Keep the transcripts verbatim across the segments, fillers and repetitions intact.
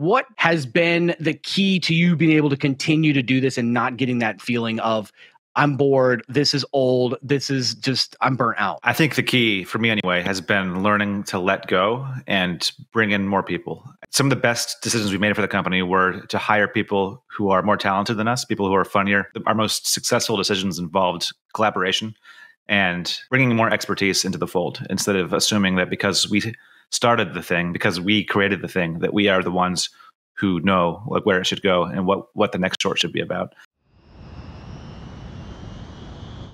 what has been the key to you being able to continue to do this and not getting that feeling of, I'm bored, this is old, this is just, I'm burnt out? I think the key for me anyway has been learning to let go and bring in more people. Some of the best decisions we made for the company were to hire people who are more talented than us, people who are funnier. Our most successful decisions involved collaboration and bringing more expertise into the fold, instead of assuming that because we started the thing, because we created the thing, that we are the ones who know like where it should go and what, what the next short should be about.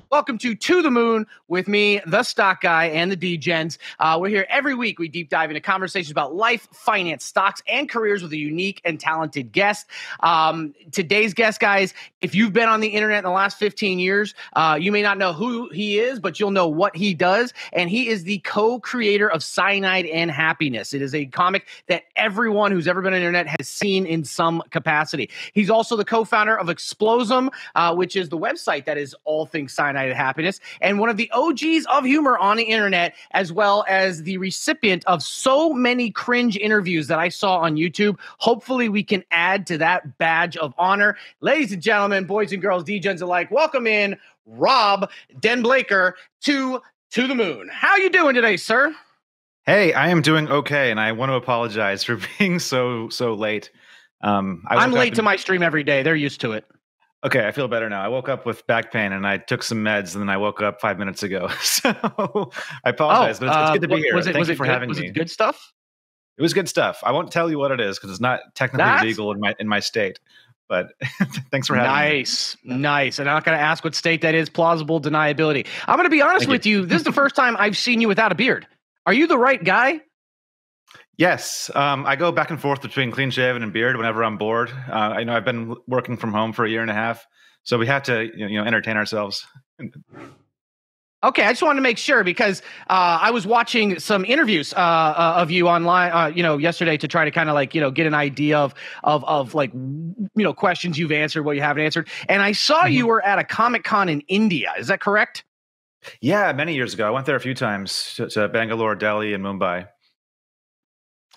Welcome to To the Moon with me, the Stock Guy, and the D-Gens. Uh, we're here every week. We deep dive into conversations about life, finance, stocks, and careers with a unique and talented guest. Um, today's guest, guys, if you've been on the internet in the last fifteen years, uh, you may not know who he is, but you'll know what he does. And he is the co-creator of Cyanide and Happiness. It is a comic that everyone who's ever been on the internet has seen in some capacity. He's also the co-founder of Explosm, uh, which is the website that is all things Cyanide and Happiness, and one of the O Gs of humor on the internet, as well as the recipient of so many cringe interviews that I saw on YouTube. Hopefully we can add to that badge of honor. Ladies and gentlemen, boys and girls, D-Gens alike, welcome in Rob DenBleyker to To the Moon. How you doing today, sir? Hey, I am doing okay, and I want to apologize for being so so late. Um, I I'm late to my stream every day. They're used to it. Okay, I feel better now. I woke up with back pain, and I took some meds, and then I woke up five minutes ago. So I apologize, oh, but it's, it's good to be uh, here. Was it, Thank was you it for good, having was me. Was it good stuff? It was good stuff. I won't tell you what it is because it's not technically That's... legal in my in my state. But thanks for having nice, me. Nice, nice. And I'm not going to ask what state that is. Plausible deniability. I'm going to be honest Thank with you. you. This is the first time I've seen you without a beard. Are you the right guy? Yes, um, I go back and forth between clean shaven and beard whenever I'm bored. Uh, I know I've been working from home for a year and a half, so we have to you know entertain ourselves. Okay, I just wanted to make sure because uh, I was watching some interviews uh, uh, of you online, uh, you know, yesterday to try to kind of like you know get an idea of of of like you know questions you've answered, what you haven't answered, and I saw mm-hmm. you were at a Comic-Con in India. Is that correct? Yeah, many years ago. I went there a few times to, to Bangalore, Delhi, and Mumbai.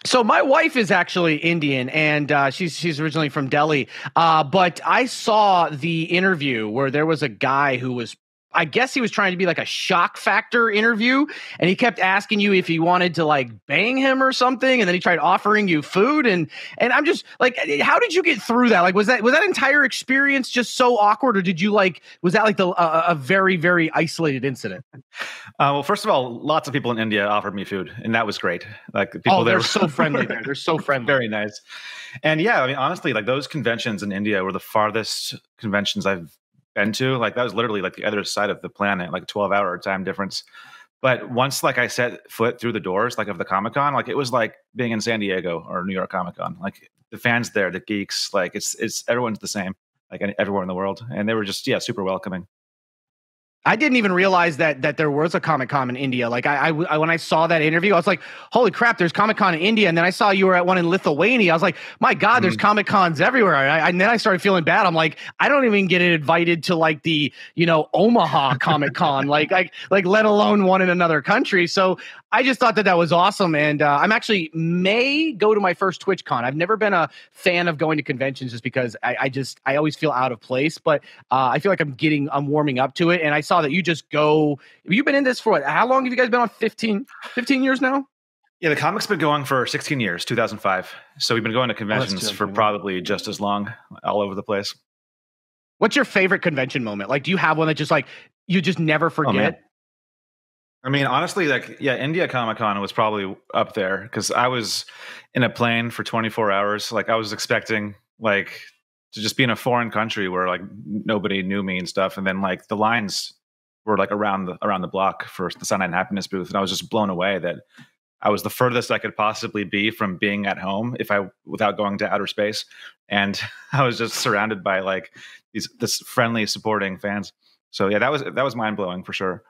So my wife is actually Indian, and uh, she's she's originally from Delhi. Uh, but I saw the interview where there was a guy who was, I guess he was trying to be like a shock factor interview, and he kept asking you if you wanted to like bang him or something, and then he tried offering you food, and and I'm just like, how did you get through that? Like, was that was that entire experience just so awkward, or did you like was that like the uh, a very very isolated incident? Uh, well, first of all, lots of people in India offered me food, and that was great. Like, the people oh, they're there so friendly there. They're so friendly, very nice. And yeah, I mean, honestly, like those conventions in India were the farthest conventions I've been to. Like that was literally like the other side of the planet, like twelve hour time difference. But once like I set foot through the doors like of the Comic-Con, like it was like being in San Diego or New York Comic-Con. Like the fans there, the geeks, like it's it's everyone's the same, like everywhere in the world, and they were just yeah super welcoming. I didn't even realize that that there was a Comic-Con in India. Like I, I, when I saw that interview, I was like, "Holy crap! There's Comic-Con in India." And then I saw you were at one in Lithuania. I was like, "My God, there's mm. Comic-Cons everywhere." I, and then I started feeling bad. I'm like, I don't even get invited to like the you know Omaha Comic-Con, like like like let alone one in another country. So I just thought that that was awesome. And uh, I'm actually may go to my first TwitchCon. I've never been a fan of going to conventions just because I, I just I always feel out of place. But uh, I feel like I'm getting I'm warming up to it, and I. Saw that you just go you've been in this for what, how long have you guys been on? Fifteen fifteen years now? Yeah, the comic's been going for sixteen years, two thousand five, so we've been going to conventions oh, for probably just as long, all over the place. What's your favorite convention moment? Like, do you have one that just like you just never forget? Oh, I mean, honestly, like yeah India Comic-Con was probably up there because I was in a plane for twenty-four hours. Like I was expecting like to just be in a foreign country where like nobody knew me and stuff, and then like the lines were like around the around the block for the Cyanide and Happiness booth, and I was just blown away that I was the furthest I could possibly be from being at home if I without going to outer space, and I was just surrounded by like these this friendly, supporting fans. So yeah, that was that was mind blowing for sure.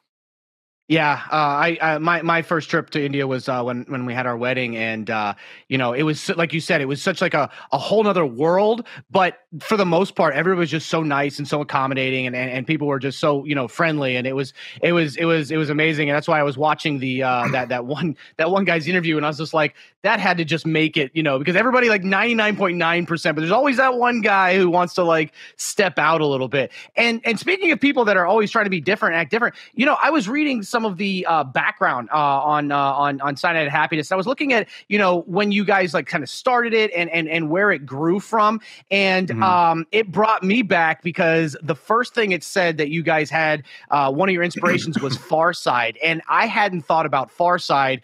Yeah, uh, I, I my my first trip to India was uh, when when we had our wedding, and uh, you know it was like you said, it was such like a a whole nother world. But for the most part, everyone was just so nice and so accommodating, and, and and people were just so you know friendly, and it was it was it was it was amazing. And that's why I was watching the uh, that that one that one guy's interview, and I was just like, that had to just make it, you know, because everybody like ninety-nine point nine percent, but there's always that one guy who wants to like step out a little bit. And and speaking of people that are always trying to be different, act different, you know, I was reading some of the uh, background uh, on, uh, on on Cyanide and Happiness. And I was looking at, you know, when you guys like kind of started it and and and where it grew from. And mm-hmm. um, it brought me back because the first thing it said that you guys had, uh, one of your inspirations was Far Side. And I hadn't thought about Far Side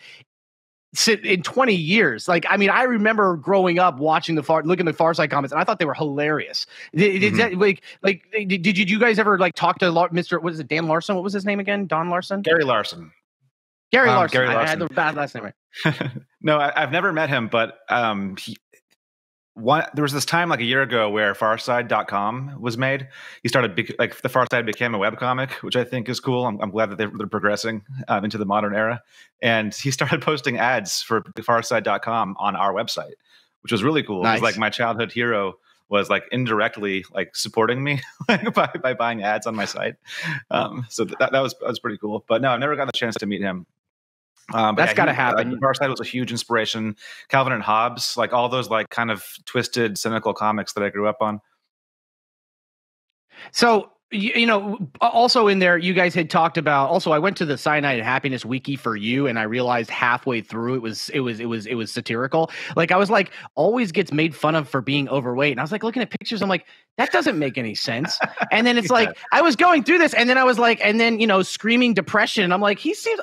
in twenty years. Like, I mean, I remember growing up watching the far, looking at the Far Side comments, and I thought they were hilarious. Did, mm-hmm. that, like, like, did, did you guys ever like talk to Mister What is it? Dan Larson? What was his name again? Don Larson? Gary Larson. Gary um, Larson. Gary Larson. I, I had the bad last name. Right? No, I, I've never met him, but um, he, one, there was this time like a year ago where far side dot com was made. He started like the Far Side became a webcomic, which I think is cool. I'm, I'm glad that they're, they're progressing um, into the modern era. And he started posting ads for far side dot com on our website, which was really cool. Nice. It was like my childhood hero was like indirectly like supporting me like, by, by buying ads on my site. Um, so that, that was that was pretty cool. But no, I've never got the chance to meet him. Um, That's yeah, got to happen. Uh, Far Side was a huge inspiration. Calvin and Hobbes, like all those like kind of twisted, cynical comics that I grew up on. So, you, you know, also in there, you guys had talked about, also, I went to the Cyanide and Happiness Wiki for you, and I realized halfway through it was, it was, it was, it was satirical. Like I was like, always gets made fun of for being overweight. And I was like, looking at pictures, I'm like, that doesn't make any sense. And then it's yeah. like, I was going through this and then I was like, and then, you know, screaming depression. And I'm like, he seems...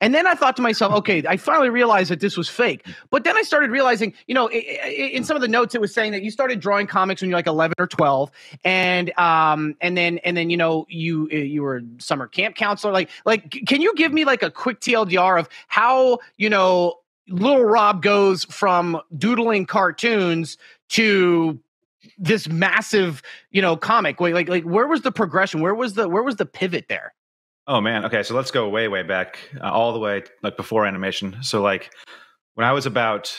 And then I thought to myself, okay, I finally realized that this was fake. But then I started realizing, you know, it, it, in some of the notes, it was saying that you started drawing comics when you're like eleven or twelve, and um, and then and then you know you you were a summer camp counselor. Like like, can you give me like a quick T L D R of how, you know, little Rob goes from doodling cartoons to this massive, you know, comic? Like like like, where was the progression? Where was the where was the pivot there? Oh man. Okay. So let's go way, way back, uh, all the way like before animation. So like when I was about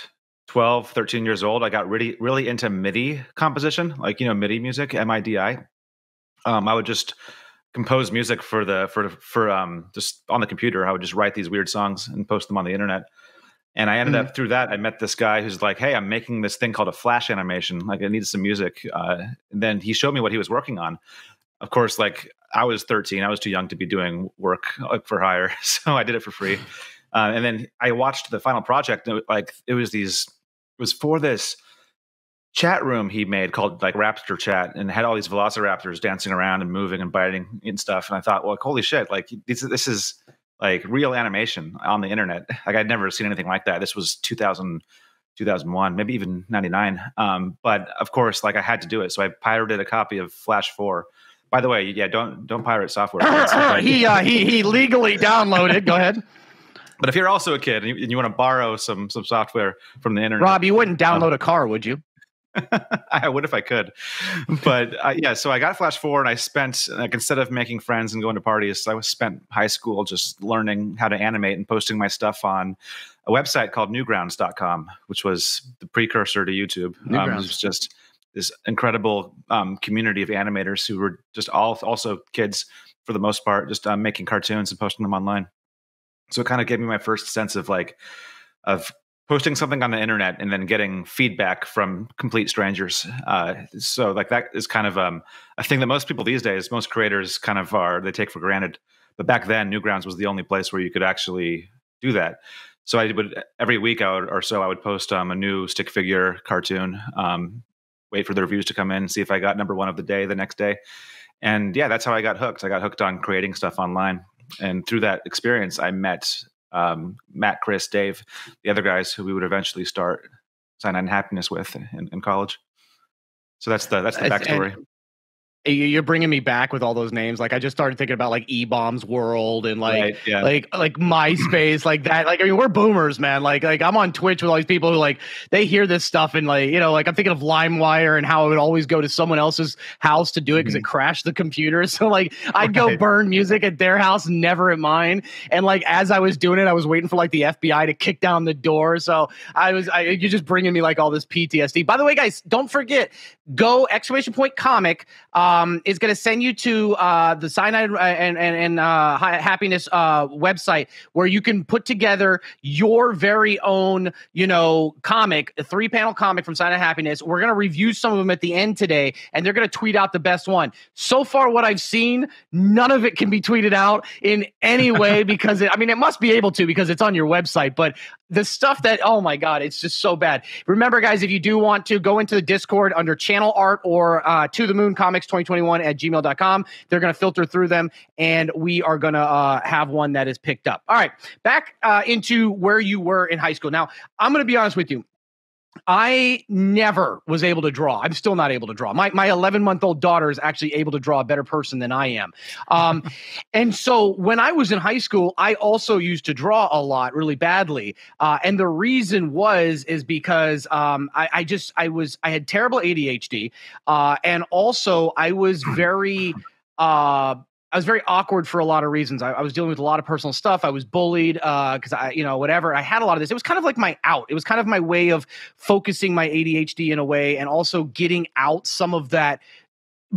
twelve, thirteen years old, I got really, really into MIDI composition, like, you know, MIDI music, M I D I. Um, I would just compose music for the, for, for, um, just on the computer. I would just write these weird songs and post them on the internet. And I ended mm-hmm. up through that, I met this guy who's like, hey, I'm making this thing called a Flash animation. Like I needed some music. Uh, and then he showed me what he was working on. Of course, like I was thirteen, I was too young to be doing work for hire, so I did it for free. Uh, and then I watched the final project. And it, like it was these, it was for this chat room he made called like Raptor Chat, and had all these velociraptors dancing around and moving and biting and stuff. And I thought, well, holy shit! Like this, this is like real animation on the internet. Like I'd never seen anything like that. This was two thousand, two thousand one, maybe even ninety-nine. Um, but of course, like I had to do it, so I pirated a copy of Flash four. By the way, yeah, don't don't pirate software. he uh, he he legally downloaded. Go ahead. But if you're also a kid and you, and you want to borrow some some software from the internet, Rob, you wouldn't download um, a car, would you? I would if I could. But uh, yeah, so I got Flash four, and I spent like instead of making friends and going to parties, I was spent high school just learning how to animate and posting my stuff on a website called newgrounds dot com, which was the precursor to YouTube. Newgrounds um, was just. This incredible um, community of animators who were just all also kids for the most part, just um, making cartoons and posting them online. So it kind of gave me my first sense of like of posting something on the internet and then getting feedback from complete strangers. Uh, so like that is kind of um, a thing that most people these days, most creators kind of are they take for granted. But back then, Newgrounds was the only place where you could actually do that. So I would every week I would, or so I would post um, a new stick figure cartoon. Um, wait for the reviews to come in, see if I got number one of the day the next day. And yeah, that's how I got hooked. I got hooked on creating stuff online. And through that experience, I met um, Matt, Chris, Dave, the other guys who we would eventually start Cyanide and Happiness with in, in college. So that's the, that's the backstory. And you're bringing me back with all those names. Like I just started thinking about like E-Bombs World and like right, yeah. like like MySpace, like that. Like I mean, we're boomers, man. Like like I'm on Twitch with all these people who like they hear this stuff and like you know like I'm thinking of LimeWire and how I would always go to someone else's house to do it because mm-hmm. it crashed the computer. So like I'd go right. burn music at their house, never at mine. And like as I was doing it, I was waiting for like the F B I to kick down the door. So I was I, you're just bringing me like all this P T S D. By the way, guys, don't forget go exclamation point comic. Uh, um, is going to send you to uh, the Cyanide and, and, and uh, Happiness uh, website, where you can put together your very own, you know, comic, a three-panel comic from Cyanide and Happiness. We're going to review some of them at the end today, and they're going to tweet out the best one. So far, what I've seen, none of it can be tweeted out in any way because, it, I mean, it must be able to because it's on your website, but the stuff that, oh my God, it's just so bad. Remember, guys, if you do want to, go into the Discord under channel art or uh, to the moon comics twenty twenty-one at gmail dot com. They're going to filter through them, and we are going to uh, have one that is picked up. All right, back uh, into where you were in high school. Now, I'm going to be honest with you. I never was able to draw. I'm still not able to draw. My my eleven-month-old daughter is actually able to draw a better person than I am. Um, and so when I was in high school, I also used to draw a lot, really badly. Uh, and the reason was is because um, I, I just I was I had terrible A D H D, uh, and also I was very. Uh, I was very awkward for a lot of reasons. I, I was dealing with a lot of personal stuff. I was bullied because uh, I, you know, whatever. I had a lot of this. It was kind of like my out. It was kind of my way of focusing my A D H D in a way, and also getting out some of that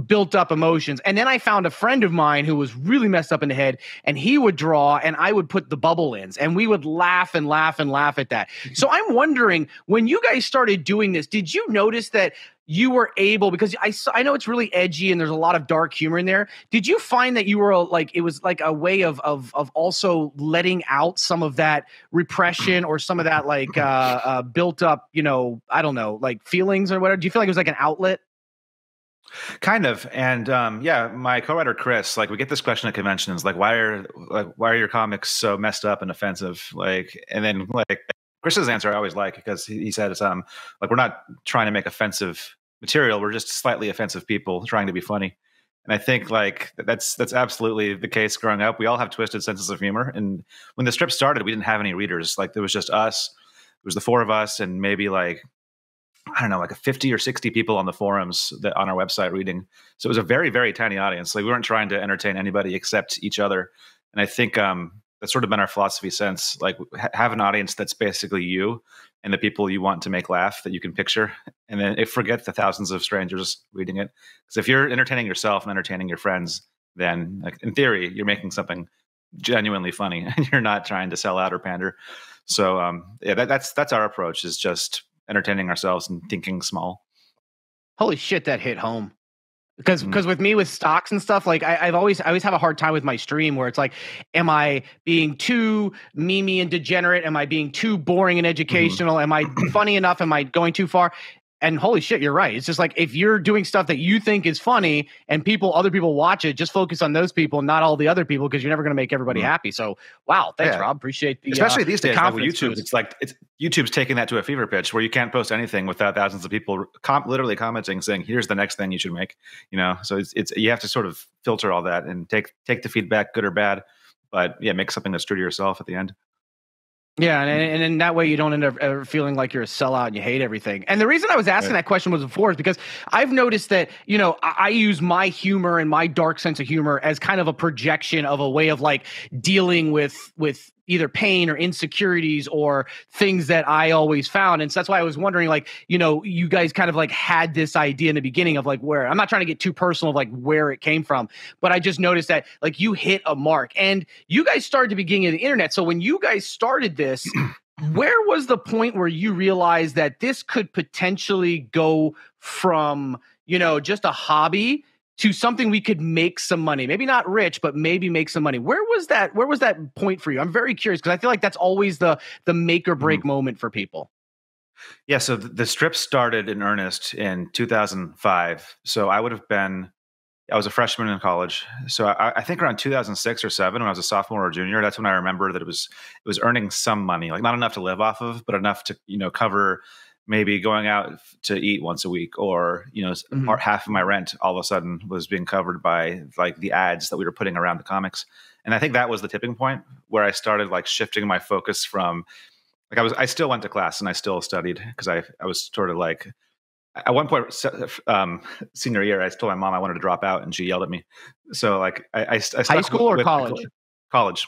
built up emotions. And then I found a friend of mine who was really messed up in the head, and he would draw and I would put the bubble ins, and we would laugh and laugh and laugh at that. So I'm wondering, when you guys started doing this, did you notice that you were able, because I saw, I know it's really edgy and there's a lot of dark humor in there. Did you find that you were like, it was like a way of, of, of also letting out some of that repression or some of that like uh, uh, built up, you know, I don't know, like feelings or whatever? Do you feel like it was like an outlet? Kind of. And um, yeah, my co-writer, Chris, like we get this question at conventions, like, why are like, why are your comics so messed up and offensive? Like, and then like, Chris's answer I always like, because he, he said it's um like, we're not trying to make offensive material, we're just slightly offensive people trying to be funny. And I think like that's that's absolutely the case. Growing up, we all have twisted senses of humor, and when the strip started, we didn't have any readers. Like there was just us, it was the four of us, and maybe like I don't know, like a fifty or sixty people on the forums that on our website reading. So it was a very very tiny audience. Like we weren't trying to entertain anybody except each other. And I think um that's sort of been our philosophy since, like ha have an audience that's basically you and the people you want to make laugh that you can picture, and then if forget the thousands of strangers reading it. Because if you're entertaining yourself and entertaining your friends, then like, in theory, you're making something genuinely funny and you're not trying to sell out or pander. So um, yeah, that, that's, that's our approach, is just entertaining ourselves and thinking small. Holy shit, that hit home. Because because with me, with stocks and stuff, like I, I've always I always have a hard time with my stream, where it's like, am I being too memey and degenerate? Am I being too boring and educational? Am I funny enough? Am I going too far? And holy shit, you're right. It's just like, if you're doing stuff that you think is funny and people, other people watch it, just focus on those people, not all the other people, because you're never going to make everybody mm-hmm. happy. So, wow, thanks, yeah. Rob. Appreciate the especially uh, these days the like with YouTube. Boost. It's like it's, YouTube's taking that to a fever pitch, where you can't post anything without thousands of people com literally commenting, saying, "Here's the next thing you should make." You know, so it's it's you have to sort of filter all that and take take the feedback, good or bad, but yeah, make something that's true to yourself at the end. Yeah, and, and in that way, you don't end up ever feeling like you're a sellout and you hate everything. And the reason I was asking right. that question was before is because I've noticed that, you know, I, I use my humor and my dark sense of humor as kind of a projection of a way of like dealing with with either pain or insecurities or things that I always found. And so that's why I was wondering, like, you know, you guys kind of like had this idea in the beginning of like where, I'm not trying to get too personal of like where it came from, but I just noticed that like you hit a mark, and you guys started at the beginning of the internet. So when you guys started this, where was the point where you realized that this could potentially go from, you know, just a hobby to something we could make some money? Maybe not rich, but maybe make some money. Where was that? Where was that point for you? I'm very curious, because I feel like that's always the the make or break mm-hmm. moment for people. Yeah. So the strip started in earnest in two thousand five. So I would have been, I was a freshman in college. So I, I think around two thousand six or seven, when I was a sophomore or junior, that's when I remember that it was it was earning some money, like not enough to live off of, but enough to, you know, cover maybe going out to eat once a week, or, you know, mm-hmm. part, half of my rent all of a sudden was being covered by like the ads that we were putting around the comics. And I think that was the tipping point where I started like shifting my focus from like, I was, I still went to class and I still studied, because I, I was sort of like, at one point, um, senior year, I told my mom I wanted to drop out and she yelled at me. So like I, I, I stuck high school with, or college, with, college.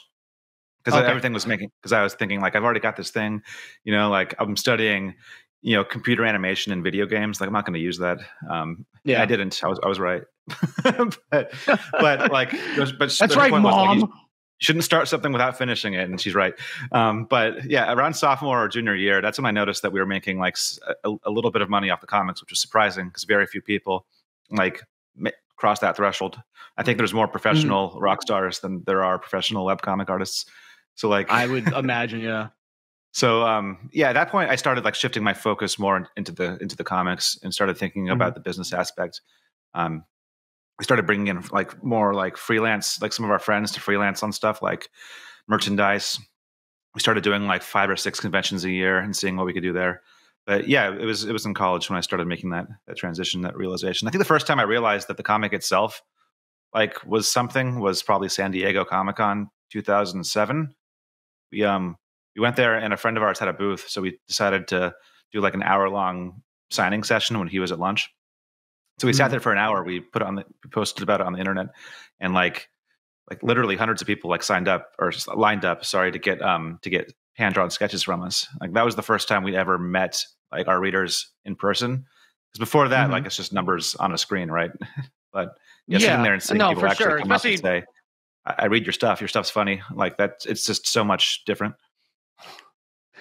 Because okay. everything was making, because I was thinking like, I've already got this thing, you know, like I'm studying, you know, computer animation and video games. Like I'm not going to use that. Um, yeah, I didn't. I was, I was right. but but like but that's right, Mom. Was, like, you shouldn't start something without finishing it, and she's right. Um, but yeah, around sophomore or junior year, that's when I noticed that we were making like a, a little bit of money off the comics, which was surprising because very few people like cross that threshold. I think there's more professional mm. rock stars than there are professional webcomic artists. So like I would imagine, yeah. So um, yeah, at that point I started like shifting my focus more in, into the into the comics and started thinking mm-hmm. about the business aspect. Um, I started bringing in like more like freelance, like some of our friends to freelance on stuff like merchandise. We started doing like five or six conventions a year and seeing what we could do there. But yeah, it was it was in college when I started making that that transition, that realization. I think the first time I realized that the comic itself like was something was probably San Diego Comic-Con two thousand seven. We um we went there and a friend of ours had a booth, so we decided to do like an hour long signing session when he was at lunch. So we sat there for an hour. We put on the we posted about it on the internet, and like, like literally hundreds of people like signed up or lined up. Sorry to get um to get hand drawn sketches from us. Like that was the first time we'd ever met like our readers in person. Because before that, mm-hmm. like it's just numbers on a screen, right? But yeah, yeah, sitting there and seeing no, people actually sure. come Especially... up and say, I, "I read your stuff. Your stuff's funny." Like that, it's just so much different.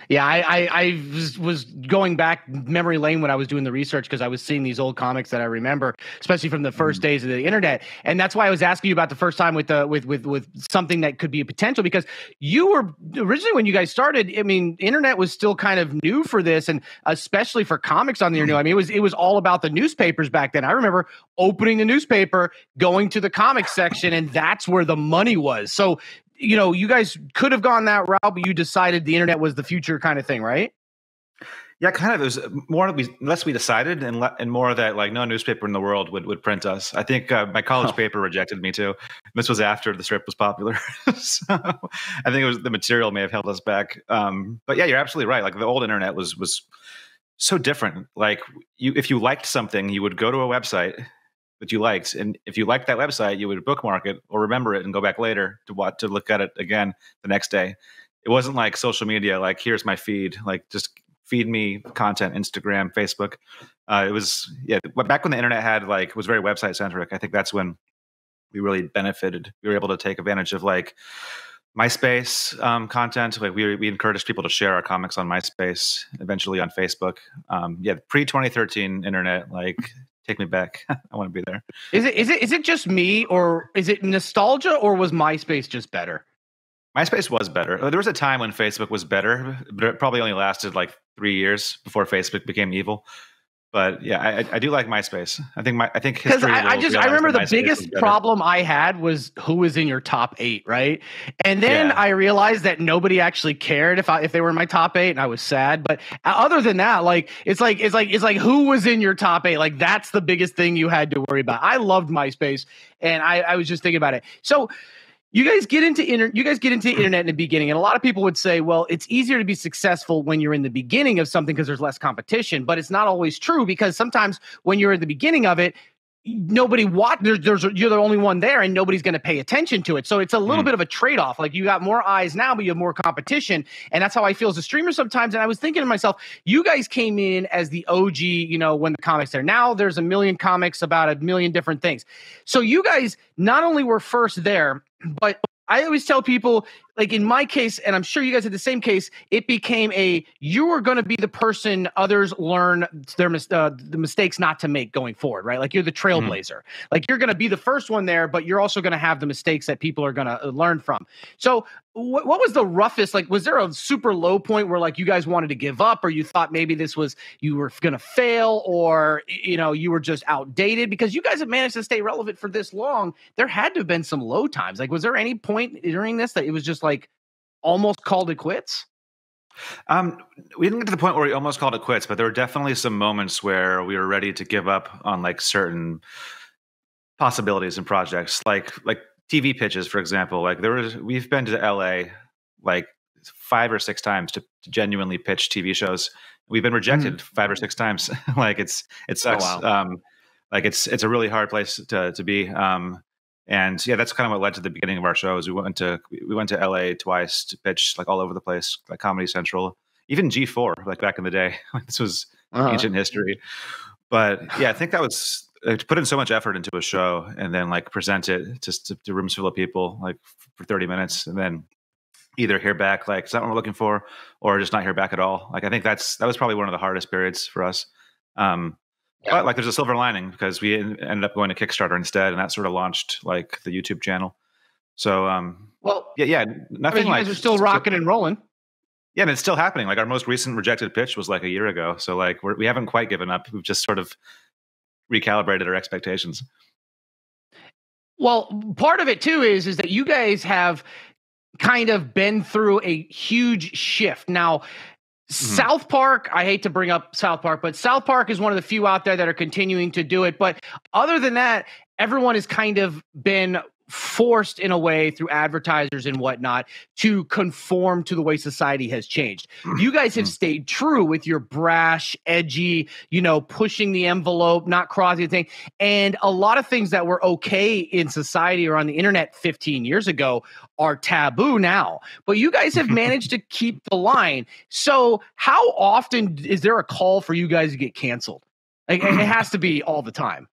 Yeah, I, I, I was, was going back memory lane when I was doing the research because I was seeing these old comics that I remember, especially from the first mm-hmm. days of the internet. And that's why I was asking you about the first time with the with with with something that could be a potential, because you were originally when you guys started. I mean, internet was still kind of new for this, and especially for comics on the internet. I mean, it was it was all about the newspapers back then. I remember opening the newspaper, going to the comic section, and that's where the money was. So. You know, you guys could have gone that route, but you decided the internet was the future kind of thing, right? Yeah, kind of. It was more we, less we decided and, le and more that like no newspaper in the world would, would print us. I think uh, my college oh. paper rejected me too. This was after the strip was popular. So I think it was the material may have held us back. Um, but yeah, you're absolutely right. Like the old internet was, was so different. Like you, if you liked something, you would go to a website that you liked, and if you liked that website, you would bookmark it or remember it and go back later to what to look at it again the next day. It wasn't like social media, like here's my feed, like just feed me content, Instagram, Facebook. Uh, it was yeah, back when the internet had like was very website centric. I think that's when we really benefited. We were able to take advantage of like MySpace um, content. Like we we encouraged people to share our comics on MySpace, eventually on Facebook. Um, yeah, pre twenty thirteen internet like. Take me back. I want to be there. Is it is it is it just me, or is it nostalgia, or was MySpace just better? MySpace was better. There was a time when Facebook was better, but it probably only lasted like three years before Facebook became evil. But yeah, I, I do like MySpace. I think my I think history. I, I just I remember the biggest problem I had was who was in your top eight, right? And then yeah. I realized that nobody actually cared if I if they were in my top eight, and I was sad. But other than that, like it's like it's like it's like who was in your top eight? Like that's the biggest thing you had to worry about. I loved MySpace, and I, I was just thinking about it. So. You guys get into inter you guys get into internet in the beginning, and a lot of people would say, well, it's easier to be successful when you're in the beginning of something because there's less competition, but it's not always true because sometimes when you're at the beginning of it, nobody watch there's, there's you're the only one there and nobody's going to pay attention to it. So it's a little mm. bit of a trade-off. Like you got more eyes now, but you have more competition. And that's how I feel as a streamer sometimes. And I was thinking to myself, you guys came in as the O G, you know, when the comics there. Now there's a million comics about a million different things. So you guys not only were first there, but I always tell people, like in my case, and I'm sure you guys had the same case, it became a, you are going to be the person others learn their uh, the mistakes not to make going forward, right? Like you're the trailblazer. Mm-hmm. Like you're going to be the first one there, but you're also going to have the mistakes that people are going to learn from. So wh what was the roughest, like, was there a super low point where like you guys wanted to give up or you thought maybe this was, you were going to fail or, you know, you were just outdated because you guys have managed to stay relevant for this long. There had to have been some low times. Like, was there any point during this that it was just like, like almost called it quits? Um, we didn't get to the point where we almost called it quits, but there were definitely some moments where we were ready to give up on like certain possibilities and projects, like like T V pitches, for example. Like there was, we've been to L A like five or six times to, to genuinely pitch T V shows. We've been rejected mm. five or six times. Like it's it sucks. Oh, wow. Um, like it's it's a really hard place to to be. Um, And yeah, that's kind of what led to the beginning of our show. Is we went to we went to L A twice to pitch like all over the place, like Comedy Central, even G four, like back in the day. This was uh-huh. ancient history. But yeah, I think that was to put in so much effort into a show and then like present it just to, to rooms full of people like for thirty minutes and then either hear back like it's not what we're looking for or just not hear back at all. Like I think that's that was probably one of the hardest periods for us. Um, yeah. But like there's a silver lining because we ended up going to Kickstarter instead, and that sort of launched like the YouTube channel. So um, well, yeah, yeah, nothing I mean, you like guys are still rocking and rolling. Yeah, and it's still happening. Like our most recent rejected pitch was like a year ago. So like we're, we haven't quite given up. We've just sort of recalibrated our expectations. Well, part of it too is is that you guys have kind of been through a huge shift. Now, mm-hmm. South Park, I hate to bring up South Park, but South Park is one of the few out there that are continuing to do it. But other than that, everyone has kind of been forced in a way through advertisers and whatnot to conform to the way society has changed. You guys have stayed true with your brash, edgy, you know, pushing the envelope, not crossing thing. And a lot of things that were okay in society or on the internet fifteen years ago are taboo now, but you guys have managed to keep the line. So how often is there a call for you guys to get canceled? Like, it has to be all the time.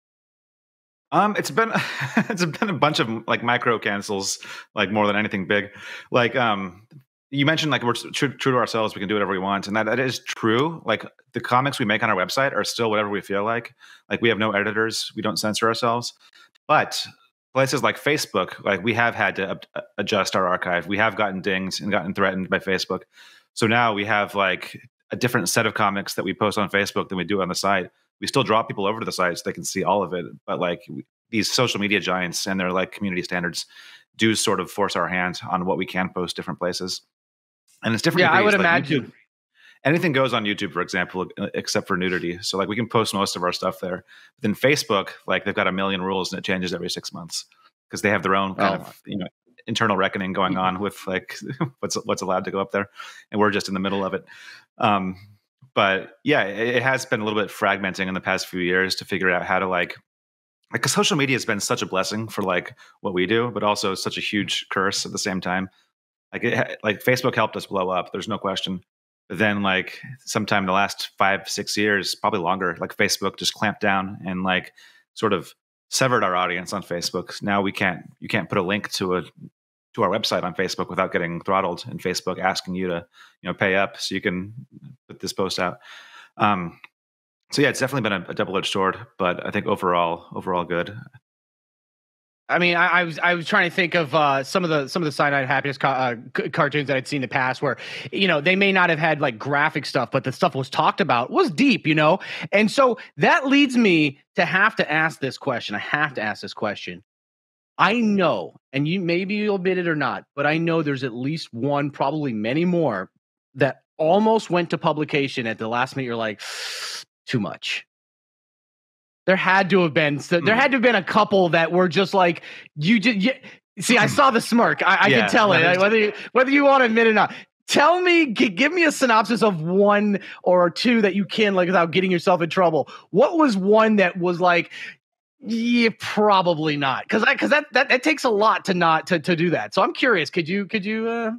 Um, it's been it's been a bunch of like micro cancels, like more than anything big. Like um, you mentioned, like we're true, true to ourselves. We can do whatever we want, and that, that is true. Like the comics we make on our website are still whatever we feel like. Like we have no editors. We don't censor ourselves. But places like Facebook, like we have had to ab- adjust our archive. We have gotten dinged and gotten threatened by Facebook. So now we have like a different set of comics that we post on Facebook than we do on the site. We still draw people over to the site so they can see all of it. But like these social media giants and their like community standards do sort of force our hand on what we can post different places. And it's different. Yeah, degrees. I would like imagine. YouTube, anything goes on YouTube, for example, except for nudity. So like we can post most of our stuff there. But then Facebook, like they've got a million rules and it changes every six months because they have their own kind oh. of, you know, internal reckoning going on with like what's, what's allowed to go up there. And we're just in the middle of it. Um, But yeah, it has been a little bit fragmenting in the past few years to figure out how to like, because like, social media has been such a blessing for like what we do, but also such a huge curse at the same time. Like, it, like Facebook helped us blow up. There's no question. But then like sometime in the last five, six years, probably longer, like Facebook just clamped down and like sort of severed our audience on Facebook. Now we can't, you can't put a link to a, to our website on Facebook without getting throttled and Facebook asking you to, you know, pay up so you can put this post out. Um, so yeah, it's definitely been a, a double-edged sword, but I think overall, overall good. I mean, I, I was I was trying to think of uh, some of the some of the Cyanide and Happiness co- uh, c- cartoons that I'd seen in the past, where you know they may not have had like graphic stuff, but the stuff was talked about was deep, you know. And so that leads me to have to ask this question. I have to ask this question. I know, and you maybe you'll admit it or not, but I know there's at least one, probably many more, that almost went to publication at the last minute. You're like, too much. There had to have been, so there had to have been a couple that were just like, you did. You, see, I saw the smirk. I, I yeah, could tell it, whether you, whether you want to admit it or not. Tell me, give me a synopsis of one or two that you can, like, without getting yourself in trouble. What was one that was like, yeah, probably not, because because that, that that takes a lot to not to to do that. So I'm curious. Could you could you? Uh...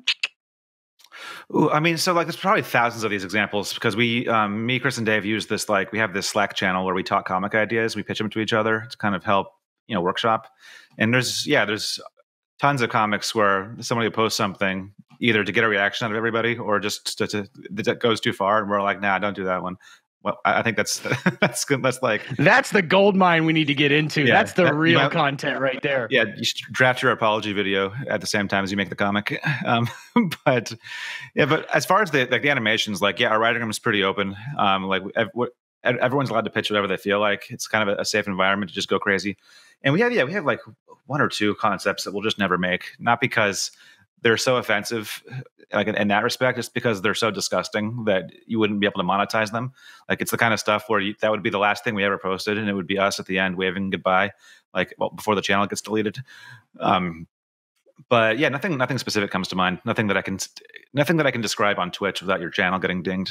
Ooh, I mean, so like there's probably thousands of these examples because we, um, me, Chris, and Dave use this like we have this Slack channel where we talk comic ideas. We pitch them to each other to kind of help you know workshop. And there's yeah, there's tons of comics where somebody posts something either to get a reaction out of everybody or just to, to that goes too far, and we're like, nah, don't do that one. Well, I think that's that's good. That's like that's the gold mine we need to get into. Yeah, that's the that, real might, content right there. Yeah, you should draft your apology video at the same time as you make the comic. Um, but yeah, but as far as the like the animations, like yeah, our writing room is pretty open. Um, like everyone's allowed to pitch whatever they feel like. It's kind of a, a safe environment to just go crazy. And we have yeah, we have like one or two concepts that we'll just never make, not because they're so offensive, like in, in that respect, it's because they're so disgusting that you wouldn't be able to monetize them. Like it's the kind of stuff where you, that would be the last thing we ever posted, and it would be us at the end waving goodbye, like well, before the channel gets deleted. Um, but yeah, nothing, nothing specific comes to mind. Nothing that I can, nothing that I can describe on Twitch without your channel getting dinged.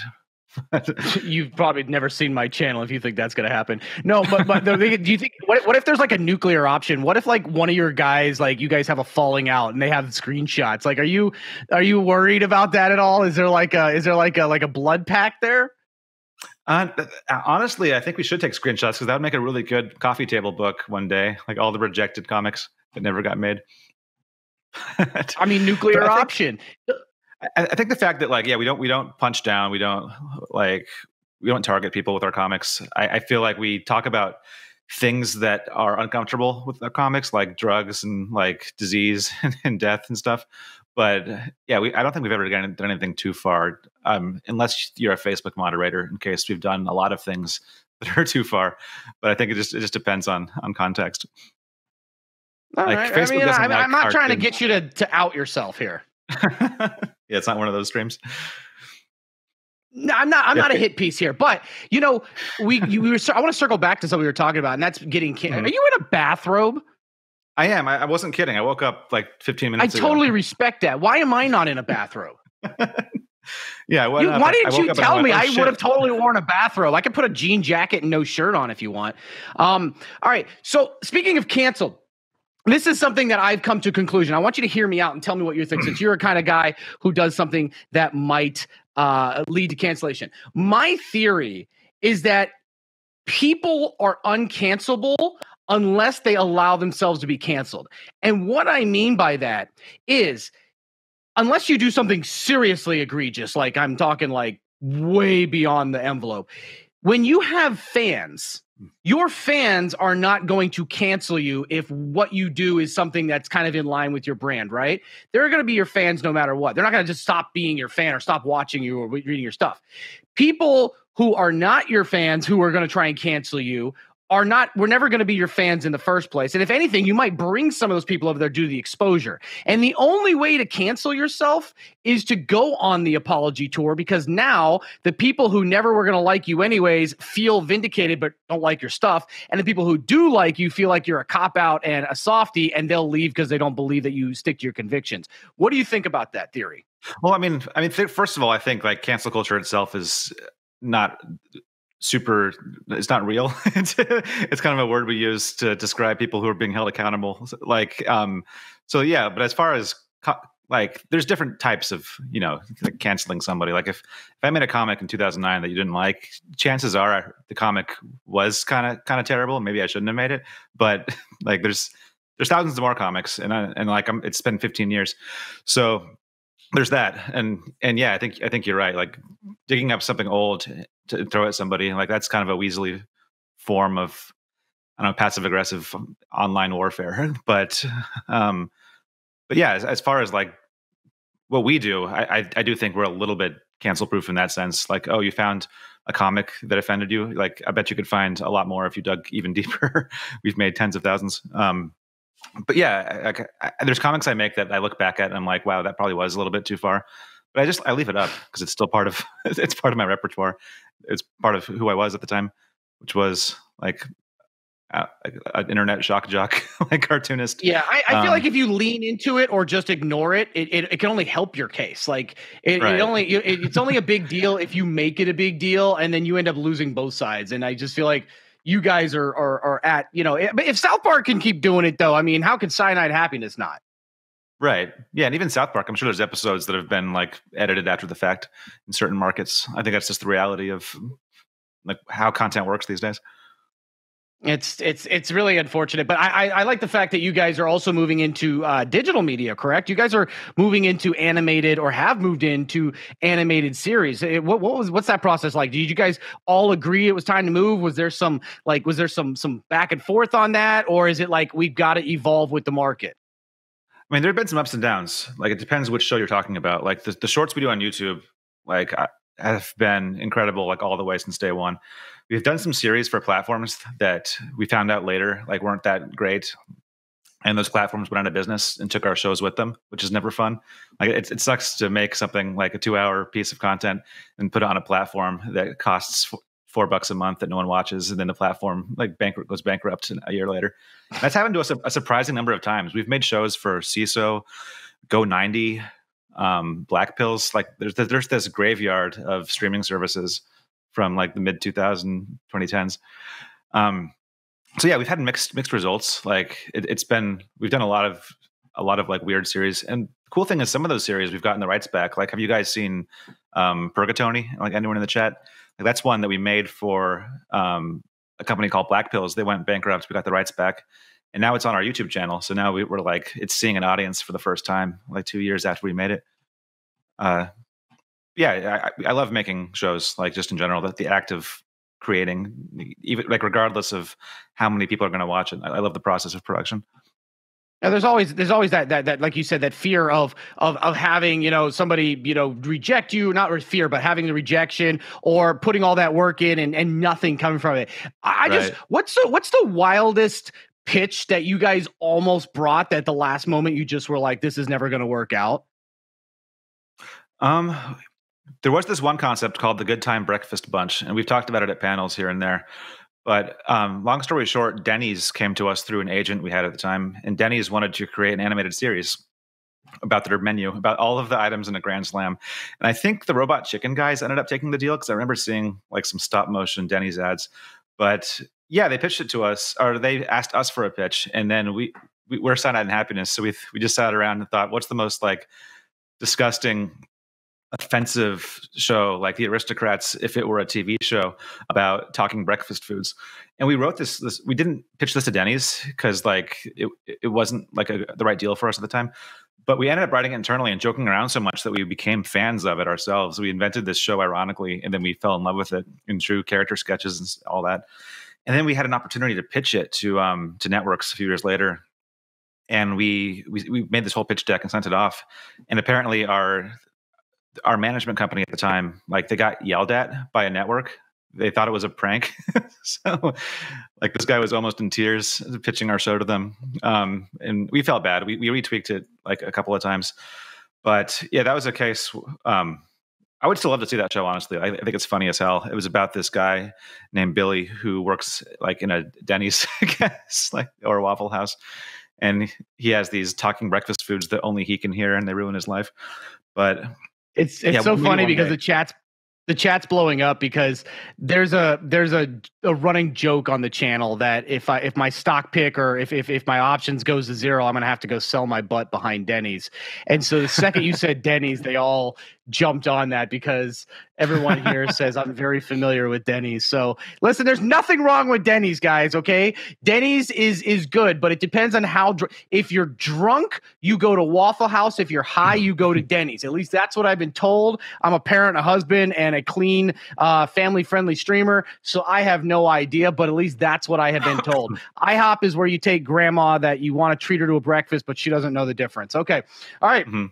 You've probably never seen my channel if you think that's going to happen. No, but but do you think what, what if there's like a nuclear option? What if like one of your guys, like you guys have a falling out and they have screenshots? Like, are you are you worried about that at all? Is there like a is there like a like a blood pact there? Uh, honestly, I think we should take screenshots because that would make a really good coffee table book one day, like all the rejected comics that never got made. I mean, nuclear I option. Think, I, I think the fact that, like, yeah, we don't we don't punch down, we don't like we don't target people with our comics. I, I feel like we talk about things that are uncomfortable with our comics, like drugs and like disease and, and death and stuff. But yeah, we, I don't think we've ever done anything too far, um, unless you're a Facebook moderator. In case we've done a lot of things that are too far, but I think it just it just depends on on context. All like, right. Facebook I mean, doesn't I, like I'm not trying thing. to get you to to out yourself here. Yeah, it's not one of those streams. No, I'm not. I'm yeah. not a hit piece here, but you know, we you, we were. I want to circle back to something we were talking about, and that's getting. Mm-hmm. Are you in a bathrobe? I am. I, I wasn't kidding. I woke up like fifteen minutes I ago. I totally respect that. Why am I not in a bathrobe? Yeah. Well, you, why didn't you tell me? I would have totally worn a bathrobe. I could put a jean jacket and no shirt on if you want. Um, all right. So speaking of canceled, this is something that I've come to a conclusion. I want you to hear me out and tell me what you think, since you're a kind of guy who does something that might uh, lead to cancellation. My theory is that people are uncancelable unless they allow themselves to be canceled. And what I mean by that is, unless you do something seriously egregious, like I'm talking like way beyond the envelope, when you have fans, your fans are not going to cancel you if what you do is something that's kind of in line with your brand, right? They're going to be your fans no matter what. They're not going to just stop being your fan or stop watching you or reading your stuff. People who are not your fans, who are going to try and cancel you, are not, we're never going to be your fans in the first place. And if anything, you might bring some of those people over there due to the exposure. And the only way to cancel yourself is to go on the apology tour, because now the people who never were going to like you anyways feel vindicated but don't like your stuff. And the people who do like you feel like you're a cop-out and a softie, and they'll leave because they don't believe that you stick to your convictions. What do you think about that theory? Well, I mean, I mean, th- first of all, I think like cancel culture itself is not... super it's not real. it's, it's kind of a word we use to describe people who are being held accountable, like um so yeah. But as far as co- like there's different types of, you know, like canceling somebody. Like if if I made a comic in two thousand nine that you didn't like, chances are the comic was kind of kind of terrible, maybe I shouldn't have made it. But like there's there's thousands of more comics, and I, and like I'm, it's been fifteen years, so there's that. And and yeah, I think I think you're right. Like digging up something old to throw at somebody, like that's kind of a weaselly form of, I don't know, passive aggressive online warfare. But um, but yeah, as, as far as like what we do, I, I I do think we're a little bit cancel proof in that sense. Like, oh, you found a comic that offended you. Like, I bet you could find a lot more if you dug even deeper. We've made tens of thousands. Um, But yeah, I, I, there's comics I make that I look back at and I'm like, wow, that probably was a little bit too far. But I just I leave it up because it's still part of it's part of my repertoire. It's part of who I was at the time, which was like uh, an internet shock jock, like cartoonist. Yeah, I, I feel um, like if you lean into it or just ignore it, it it, it can only help your case. Like it, right. it only it, it's only a big deal if you make it a big deal, and then you end up losing both sides. And I just feel like you guys are, are are at, you know, if South Park can keep doing it though, I mean, how can Cyanide Happiness not? Right. Yeah. And even South Park, I'm sure there's episodes that have been like edited after the fact in certain markets. I think that's just the reality of like how content works these days. It's it's it's really unfortunate, but I, I I like the fact that you guys are also moving into uh, digital media, correct? You guys are moving into animated, or have moved into animated series. It, what what was what's that process like? Did you guys all agree it was time to move? Was there some like was there some some back and forth on that, or is it like we've got to evolve with the market? I mean, there have been some ups and downs. Like it depends which show you're talking about. Like the the shorts we do on YouTube, like I, have been incredible, like all the way since day one. We've done some series for platforms that we found out later, like weren't that great. And those platforms went out of business and took our shows with them, which is never fun. Like it, it sucks to make something like a two hour piece of content and put it on a platform that costs f- four bucks a month that no one watches. And then the platform like bankrupt goes bankrupt a year later. That's happened to us a, a surprising number of times. We've made shows for C I S O, Go ninety, um, Black Pills. Like there's, there's this graveyard of streaming services from like the mid two thousand, twenty tens. Um, so yeah, we've had mixed mixed results. Like it, it's been, we've done a lot of, a lot of like weird series. And the cool thing is some of those series, we've gotten the rights back. Like, have you guys seen um, Purgatoni? Like anyone in the chat? Like, that's one that we made for um, a company called Black Pills. They went bankrupt. We got the rights back. And now it's on our YouTube channel. So now we, we're like, it's seeing an audience for the first time, like two years after we made it. Uh, yeah, I, I love making shows, like just in general, that the act of creating, even like regardless of how many people are going to watch it. I, I love the process of production. Now, there's always there's always that that that like you said, that fear of of of having, you know, somebody, you know, reject you, not fear, but having the rejection or putting all that work in and and nothing coming from it. I, I right. just what's the what's the wildest pitch that you guys almost brought that the last moment you just were like, this is never going to work out? Um, there was this one concept called The Good Time Breakfast Bunch, and we've talked about it at panels here and there. But um, long story short, Denny's came to us through an agent we had at the time, and Denny's wanted to create an animated series about their menu, about all of the items in a Grand Slam. And I think the Robot Chicken guys ended up taking the deal because I remember seeing like some stop motion Denny's ads. But yeah, they pitched it to us, or they asked us for a pitch, and then we, we we're Cyanide and Happiness, so we we just sat around and thought, what's the most like disgusting, offensive show, like The Aristocrats, if it were a T V show about talking breakfast foods. And we wrote this, this we didn't pitch this to Denny's because like it, it wasn't like a, the right deal for us at the time, but we ended up writing it internally and joking around so much that we became fans of it ourselves. We invented this show ironically, and then we fell in love with it in true character sketches and all that. And then we had an opportunity to pitch it to um, to networks a few years later. And we, we we made this whole pitch deck and sent it off. And apparently our our management company at the time, like they got yelled at by a network. They thought it was a prank. So like this guy was almost in tears pitching our show to them. Um, and we felt bad. We, we retweaked it like a couple of times. But yeah, that was a case. Um, I would still love to see that show, honestly. I, I think it's funny as hell. It was about this guy named Billy who works like in a Denny's, I guess, like, or a Waffle House. And he has these talking breakfast foods that only he can hear, and they ruin his life. But it's it's yeah, so funny because day. the chat's the chat's blowing up because there's a there's a, a running joke on the channel that if I if my stock pick or if if if my options goes to zero, I'm gonna have to go sell my butt behind Denny's. And so the second you said Denny's, they all jumped on that because everyone here says I'm very familiar with Denny's. So listen, there's nothing wrong with Denny's, guys. Okay, Denny's is is good, but it depends on how. Dr if you're drunk, you go to Waffle House. If you're high, you go to Denny's. At least that's what I've been told. I'm a parent, a husband, and a clean, uh, family-friendly streamer, so I have no idea. But at least that's what I have been told. IHOP is where you take grandma that you want to treat her to a breakfast, but she doesn't know the difference. Okay, all right. Mm-hmm.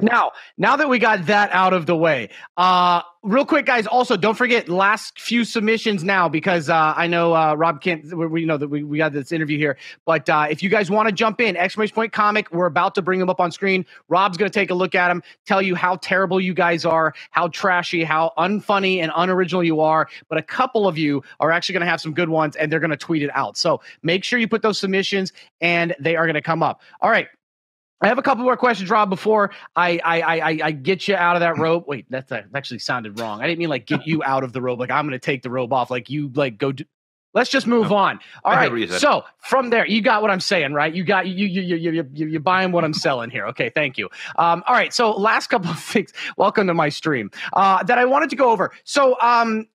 Now, now that we got that out of the way, uh, real quick, guys. Also, don't forget last few submissions now because uh, I know uh, Rob can't. We, we know that we, we got this interview here, but uh, if you guys want to jump in, exclamation point comic, we're about to bring him up on screen. Rob's going to take a look at him, tell you how terrible you guys are, how trashy, how unfunny and unoriginal you are. But a couple of you are actually going to have some good ones, and they're going to tweet it out. So make sure you put those submissions, and they are going to come up. All right. I have a couple more questions, Rob, before I I I, I get you out of that rope. Wait, that's, that actually sounded wrong. I didn't mean like get you out of the rope. Like I'm going to take the rope off. Like you like go. Do Let's just move oh, on. All right. So from there, you got what I'm saying, right? You got you you you you you you're buying what I'm selling here. Okay, thank you. Um, all right. So last couple of things. Welcome to my stream uh, that I wanted to go over. So um.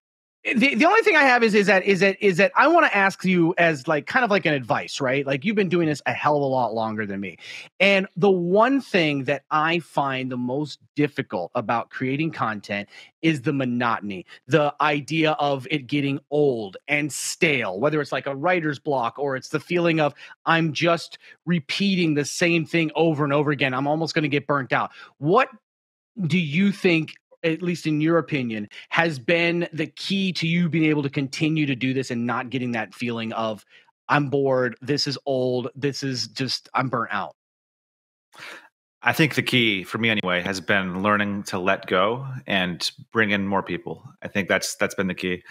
The, the only thing I have is is that is that is that I want to ask you as like kind of like an advice, right? Like you've been doing this a hell of a lot longer than me. And the one thing that I find the most difficult about creating content is the monotony, the idea of it getting old and stale, whether it's like a writer's block or it's the feeling of I'm just repeating the same thing over and over again. I'm almost going to get burnt out. What do you think, at least in your opinion, has been the key to you being able to continue to do this and not getting that feeling of I'm bored, this is old, this is just, I'm burnt out? I think the key for me anyway has been learning to let go and bring in more people. I think that's that's been the key.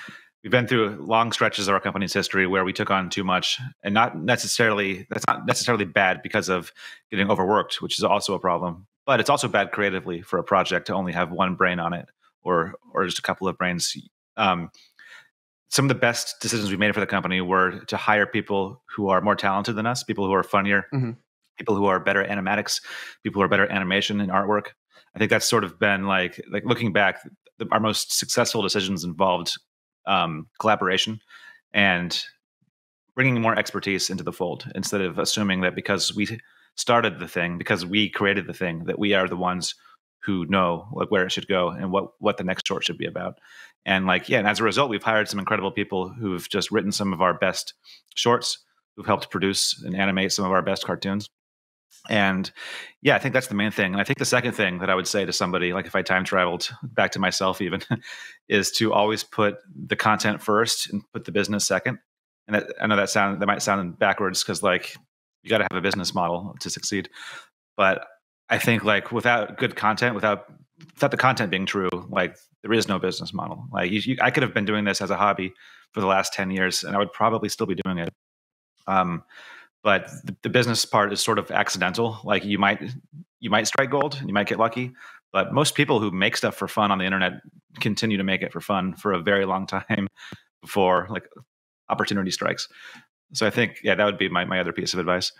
We've been through long stretches of our company's history where we took on too much, and not necessarily, that's not necessarily bad because of getting overworked, which is also a problem. But it's also bad creatively for a project to only have one brain on it, or or just a couple of brains. Um, some of the best decisions we made for the company were to hire people who are more talented than us, people who are funnier, mm-hmm. people who are better at animatics, people who are better at animation and artwork. I think that's sort of been like, like looking back, the, our most successful decisions involved um, collaboration and bringing more expertise into the fold, instead of assuming that because we started the thing, because we created the thing, that we are the ones who know like where it should go and what, what the next short should be about. And like, yeah, and as a result, we've hired some incredible people who've just written some of our best shorts, who've helped produce and animate some of our best cartoons. And yeah, I think that's the main thing. And I think the second thing that I would say to somebody, like if I time traveled back to myself even, is to always put the content first and put the business second. And that, I know that sound, that might sound backwards, because like you got to have a business model to succeed. But I think like without good content, without, without the content being true, like there is no business model. Like you, you, I could have been doing this as a hobby for the last ten years and I would probably still be doing it. Um, But the, the business part is sort of accidental. Like you might, you might strike gold, you might get lucky, but most people who make stuff for fun on the internet continue to make it for fun for a very long time before like opportunity strikes. So I think, yeah, that would be my, my other piece of advice.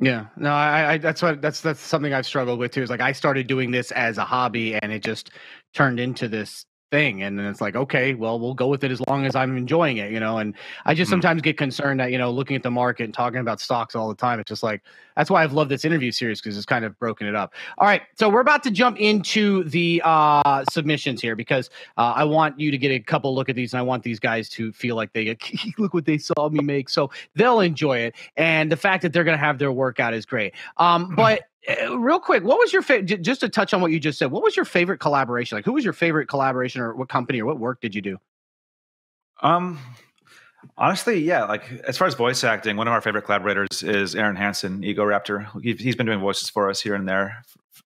Yeah, no, I, I that's what that's that's something I've struggled with too. Is like I started doing this as a hobby and it just turned into this thing, and then it's like, okay, well, we'll go with it as long as I'm enjoying it, you know. And I just sometimes get concerned that, you know, looking at the market and talking about stocks all the time, it's just like, that's why I've loved this interview series, because it's kind of broken it up. All right, so we're about to jump into the uh submissions here, because uh, I want you to get a couple look at these, and I want these guys to feel like they look what they saw me make, so they'll enjoy it. And the fact that they're gonna have their workout is great. Um, but real quick, what was your favorite, just to touch on what you just said, what was your favorite collaboration? Like who was your favorite collaboration, or what company or what work did you do? Um, honestly, yeah. Like as far as voice acting, one of our favorite collaborators is Aaron Hansen, Ego Raptor. He's been doing voices for us here and there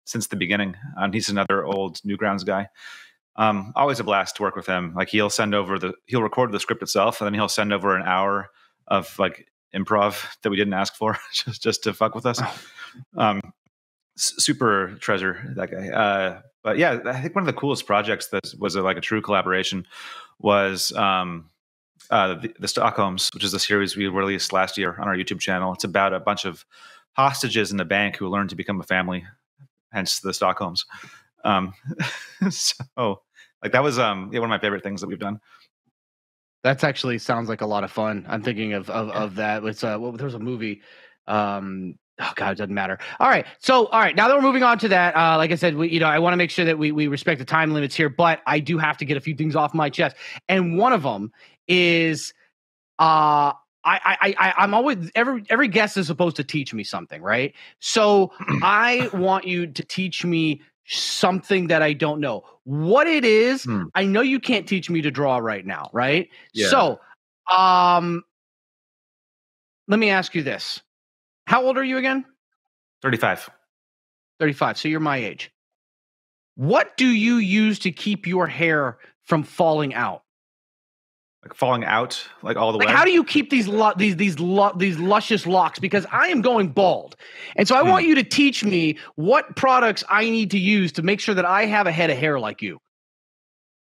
since the beginning. And um, he's another old Newgrounds guy. Um, always a blast to work with him. Like he'll send over the, he'll record the script itself, and then he'll send over an hour of like improv that we didn't ask for just, just to fuck with us. Um, super treasure, that guy. Uh, but yeah, I think one of the coolest projects that was a, like a true collaboration was um, uh, the, the Stockholms, which is a series we released last year on our YouTube channel. It's about a bunch of hostages in the bank who learn to become a family, hence the Stockholms. Um, so like that was um, yeah, one of my favorite things that we've done. That's actually sounds like a lot of fun. I'm thinking of, of, of that. It's uh, well, there was a movie, um, oh God, it doesn't matter. All right. So, all right. Now that we're moving on to that, uh, like I said, we, you know, I want to make sure that we, we respect the time limits here, but I do have to get a few things off my chest. And one of them is, uh, I, I, I, I'm always, every, every guest is supposed to teach me something, right? So I want you to teach me something that I don't know what it is. Hmm. I know you can't teach me to draw right now, right? Yeah. So, um, let me ask you this. How old are you again? thirty-five. thirty-five. So you're my age. What do you use to keep your hair from falling out? Like falling out, like all the like way. How do you keep these these these these luscious locks? Because I am going bald, and so I hmm. want you to teach me what products I need to use to make sure that I have a head of hair like you,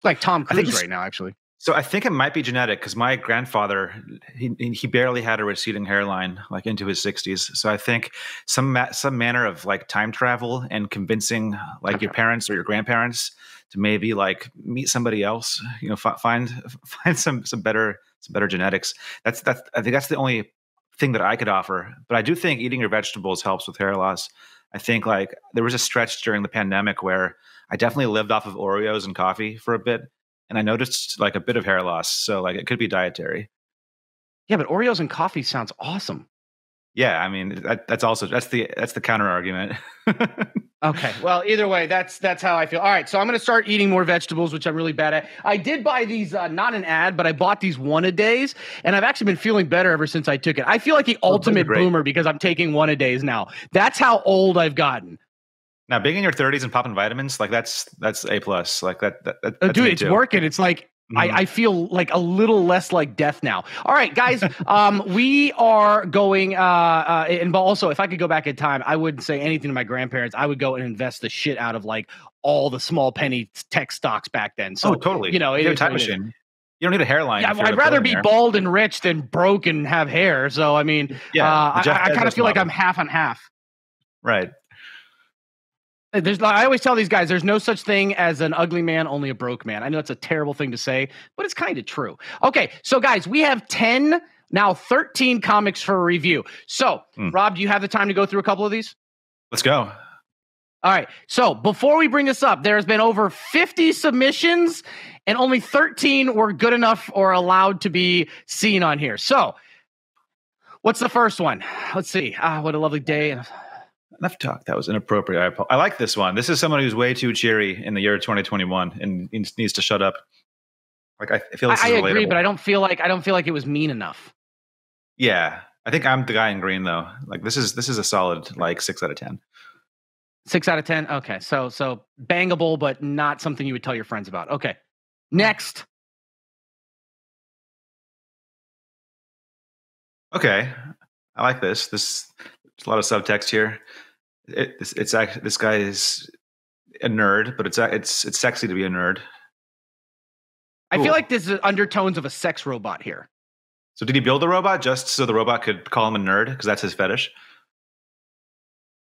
like Tom Cruise right now, actually. So I think it might be genetic, because my grandfather, he, he barely had a receding hairline like into his sixties. So I think some some manner of like time travel and convincing like okay. your parents or your grandparents to maybe like meet somebody else, you know, f find find some some better some better genetics. That's that's I think that's the only thing that I could offer. But I do think eating your vegetables helps with hair loss. I think like there was a stretch during the pandemic where I definitely lived off of Oreos and coffee for a bit. And I noticed like a bit of hair loss. So like it could be dietary. Yeah, but Oreos and coffee sounds awesome. Yeah, I mean, that, that's also that's the that's the counter argument. Okay. Well, either way, that's that's how I feel. All right. So I'm going to start eating more vegetables, which I'm really bad at. I did buy these, uh, not an ad, but I bought these one-a-days, and I've actually been feeling better ever since I took it. I feel like the ultimate boomer because I'm taking one-a-days now. That's how old I've gotten. Now, being in your thirties and popping vitamins, like that's that's a plus. Like that, that, that that's dude, it's too. working. It's like mm. I, I feel like a little less like death now. All right, guys, um, we are going. Uh, uh, and but also, if I could go back in time, I wouldn't say anything to my grandparents. I would go and invest the shit out of like all the small penny tech stocks back then. So oh, totally. You know, it's a time machine. You don't need a hairline. Yeah, I'd rather be bald and rich than broke and have hair. So I mean, yeah, uh, I, I kind of feel like I'm half on half. Right. There's, I always tell these guys, there's no such thing as an ugly man, only a broke man. I know that's a terrible thing to say, but it's kind of true. Okay, so guys, we have ten, now thirteen comics for review. So, mm. Rob, do you have the time to go through a couple of these? Let's go. All right, so before we bring this up, there's been over fifty submissions, and only thirteen were good enough or allowed to be seen on here. So, what's the first one? Let's see. Ah, what a lovely day. Enough talk. That was inappropriate. I, I like this one. This is someone who's way too cheery in the year twenty twenty-one and needs to shut up. Like I feel this I, is I agree, relatable. But I don't feel like I don't feel like it was mean enough. Yeah, I think I'm the guy in green though. Like this is this is a solid like six out of ten. Six out of ten. Okay, so so bangable, but not something you would tell your friends about. Okay, next. Okay, I like this. This there's a lot of subtext here. It, it's it's this guy is a nerd, but it's it's it's sexy to be a nerd. Cool. I feel like there's undertones of a sex robot here. So did he build a robot just so the robot could call him a nerd because that's his fetish?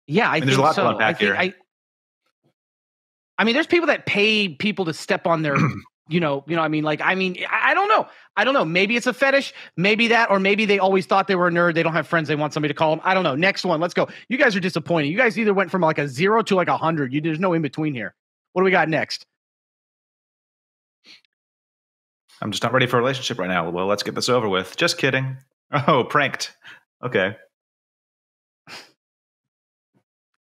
Yeah, I and think there's a lot so. Back I, here. I, I mean, there's people that pay people to step on their, you know, you know. I mean, like, I mean, I, I don't know. I don't know. Maybe it's a fetish. Maybe that, or maybe they always thought they were a nerd. They don't have friends. They want somebody to call them. I don't know. Next one. Let's go. You guys are disappointing. You guys either went from like a zero to like a hundred. You there's no in between here. What do we got next? I'm just not ready for a relationship right now. Well, let's get this over with. Just kidding. Oh, pranked. Okay.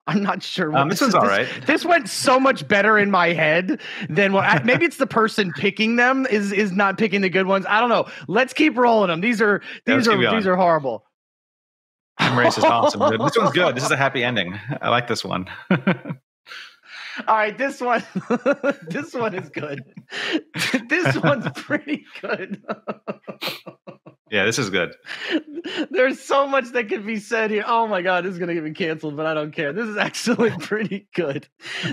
I'm not sure. What um, this one's all right. This went so much better in my head than what. I, maybe it's the person picking them is is not picking the good ones. I don't know. Let's keep rolling them. These are these yeah, are these are horrible. I'm racist. Awesome. This one's good. This is a happy ending. I like this one. All right, this one. This one is good. This one's pretty good. Yeah, this is good. There's so much that could be said here. Oh my God, this is gonna get me canceled, but I don't care. This is actually pretty good.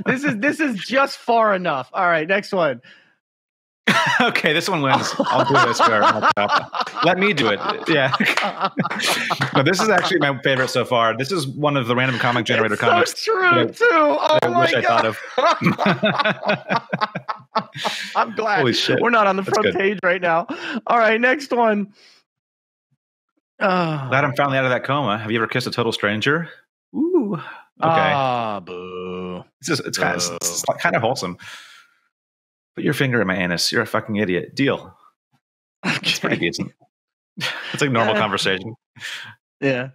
This is this is just far enough. All right, next one. Okay, this one wins. I'll do this. Let me do it. Yeah. No, this is actually my favorite so far. This is one of the random comic generator it's so comics. True I, too. Oh I my wish God. I thought of. I'm glad. Holy shit. We're not on the That's front good. Page right now. All right, next one. Uh, Glad I'm finally out of that coma. Have you ever kissed a total stranger? Ooh. Okay. Ah, uh, boo. It's, just, it's, boo. Kind of, it's kind of wholesome. Put your finger in my anus. You're a fucking idiot. Deal. Okay. It's pretty decent. It's like normal yeah. conversation. Yeah.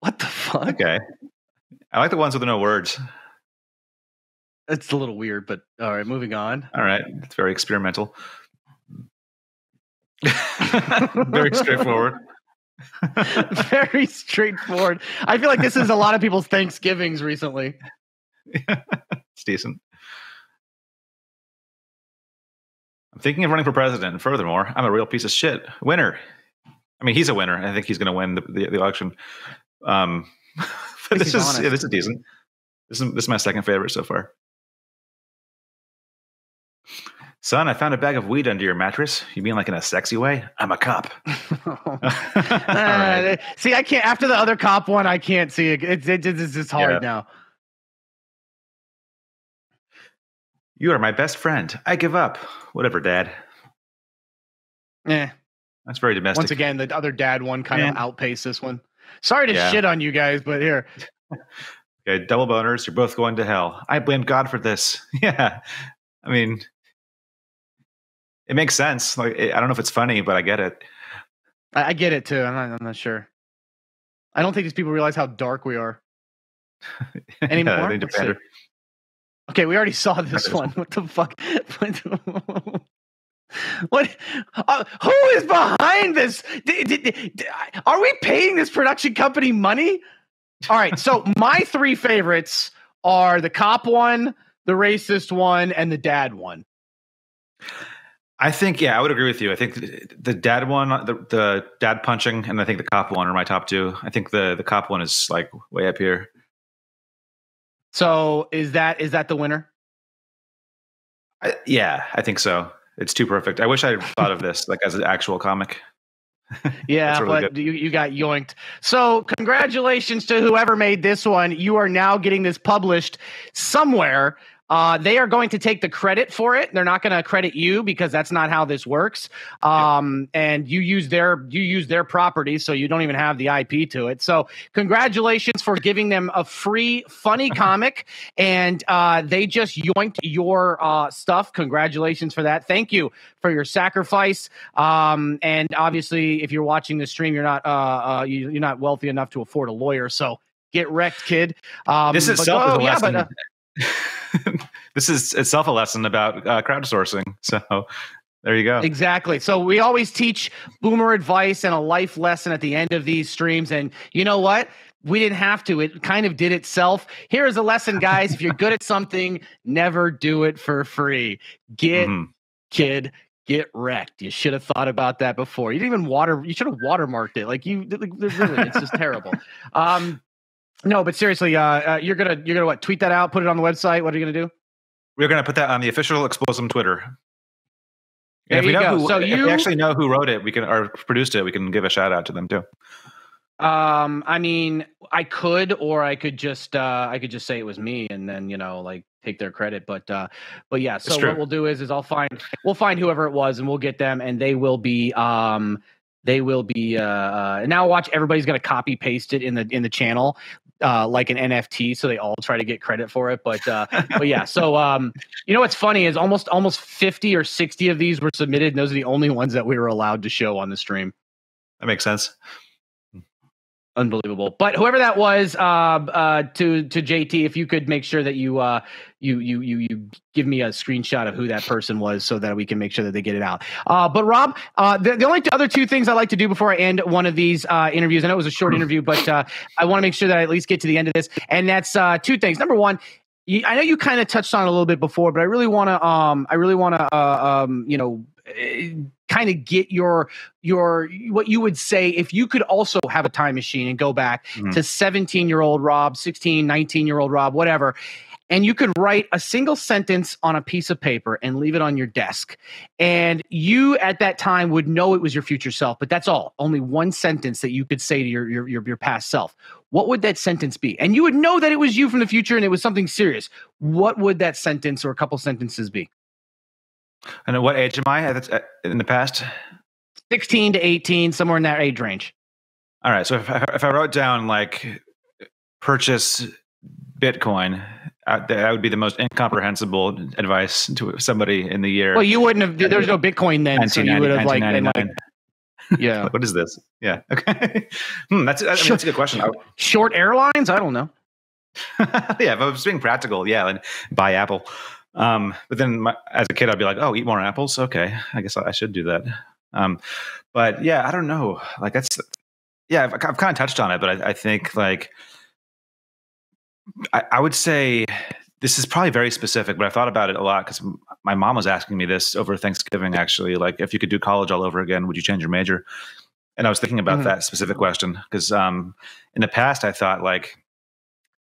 What the fuck? Okay. I like the ones with no words. It's a little weird, but all right, moving on. All right. It's very experimental. Very straightforward. Very straightforward. I feel like this is a lot of people's Thanksgivings recently. It's decent. I'm thinking of running for president, and furthermore, I'm a real piece of shit. Winner. I mean, he's a winner. I think he's going to win the, the, the election. Um, but this is yeah, this is decent. This is this is my second favorite so far. Son, I found a bag of weed under your mattress. You mean like in a sexy way? I'm a cop. Right. See, I can't. After the other cop one, I can't see it. It's, it's, it's just hard yeah. now. You are my best friend. I give up. Whatever, Dad. Yeah. That's very domestic. Once again, the other dad one kind yeah. of outpaced this one. Sorry to yeah. shit on you guys, but here. Okay, double boners. You're both going to hell. I blame God for this. Yeah. I mean... It makes sense. Like it, I don't know if it's funny, but I get it. I, I get it too. I'm not, I'm not sure. I don't think these people realize how dark we are anymore. Yeah, okay, we already saw this one. What the fuck? What? Uh, who is behind this? D- d- d- are we paying this production company money? All right. So my three favorites are the cop one, the racist one, and the dad one. I think, yeah, I would agree with you. I think the, the dad one, the, the dad punching, and I think the cop one are my top two. I think the, the cop one is like way up here. So is that is that the winner? I, yeah, I think so. It's too perfect. I wish I had thought of this like as an actual comic. Yeah, really but you, you got yoinked. So congratulations to whoever made this one. You are now getting this published somewhere. Uh, they are going to take the credit for it. They're not going to credit you because that's not how this works. Um, yeah. And you use their you use their property, so you don't even have the I P to it. So congratulations for giving them a free funny comic, and uh, they just yoinked your uh, stuff. Congratulations for that. Thank you for your sacrifice. Um, and obviously, if you're watching this stream, you're not uh, uh, you, you're not wealthy enough to afford a lawyer. So get wrecked, kid. Um, this is so oh, yeah, but. Uh, this is itself a lesson about uh, crowdsourcing. So there you go. Exactly. So we always teach boomer advice and a life lesson at the end of these streams. And you know what? We didn't have to. It kind of did itself. Here's a lesson, guys. If you're good at something, never do it for free. Get mm-hmm. kid. Get wrecked. You should have thought about that before. You didn't even water. You should have watermarked it. Like you, like, really, it's just terrible. Um, No, but seriously, uh, uh, you're gonna you're gonna what? Tweet that out, put it on the website. What are you gonna do? We're gonna put that on the official Explosm Twitter. And if we know who, so if you we actually know who wrote it, we can or produced it. We can give a shout out to them too. Um, I mean, I could, or I could just uh, I could just say it was me, and then you know, like take their credit. But uh, but yeah. So what we'll do is is I'll find we'll find whoever it was, and we'll get them, and they will be um they will be uh, uh now. Watch, everybody's gonna copy paste it in the in the channel. Uh, like an N F T, so they all try to get credit for it. But uh, but yeah, so um, you know what's funny is almost almost fifty or sixty of these were submitted, and those are the only ones that we were allowed to show on the stream. That makes sense. Unbelievable. But whoever that was, uh, uh, to to J T, if you could make sure that you uh, you you you you give me a screenshot of who that person was, so that we can make sure that they get it out. Uh, but Rob, uh, the, the only other two things I like to do before I end one of these uh, interviews, I know it was a short interview, but uh, I want to make sure that I at least get to the end of this, and that's uh, two things. Number one, you, I know you kind of touched on it a little bit before, but I really want to, um, I really want to, uh, um, you know. kind of get your your what you would say if you could also have a time machine and go back mm-hmm. to seventeen year old Rob, sixteen, nineteen year old Rob, whatever, and you could write a single sentence on a piece of paper and leave it on your desk, and you at that time would know it was your future self, but that's all, only one sentence that you could say to your your your, your past self. What would that sentence be? And you would know that it was you from the future and it was something serious. What would that sentence or a couple sentences be? And at what age am I in the past? sixteen to eighteen, somewhere in that age range. All right. So if I, if I wrote down like purchase Bitcoin, I, that would be the most incomprehensible advice to somebody in the year. Well, you wouldn't have, there was no Bitcoin then. So you would have like, been like, yeah. What is this? Yeah. Okay. hmm, that's, I mean, that's a good question. Short airlines? I don't know. Yeah. If I was being practical, yeah. And buy Apple. Um, but then my, as a kid, I'd be like, oh, eat more apples. Okay. I guess I should do that. Um, but yeah, I don't know. Like that's, yeah, I've, I've kind of touched on it, but I, I think like, I, I would say this is probably very specific, but I've thought about it a lot because my mom was asking me this over Thanksgiving, actually, like if you could do college all over again, would you change your major? And I was thinking about mm-hmm. that specific question because, um, in the past I thought like,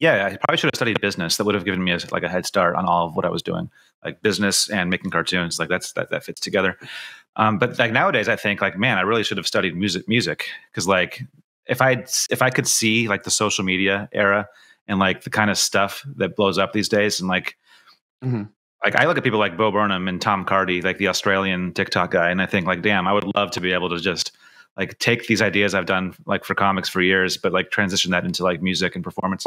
yeah, I probably should have studied business. That would have given me a, like a head start on all of what I was doing, like business and making cartoons. Like that's that that fits together. Um, but like nowadays, I think like, man, I really should have studied music, music, because like if I if I could see like the social media era and like the kind of stuff that blows up these days, and like mm-hmm. like I look at people like Bo Burnham and Tom Cardy, like the Australian TikTok guy, and I think like, damn, I would love to be able to just like take these ideas I've done like for comics for years, but like transition that into like music and performance.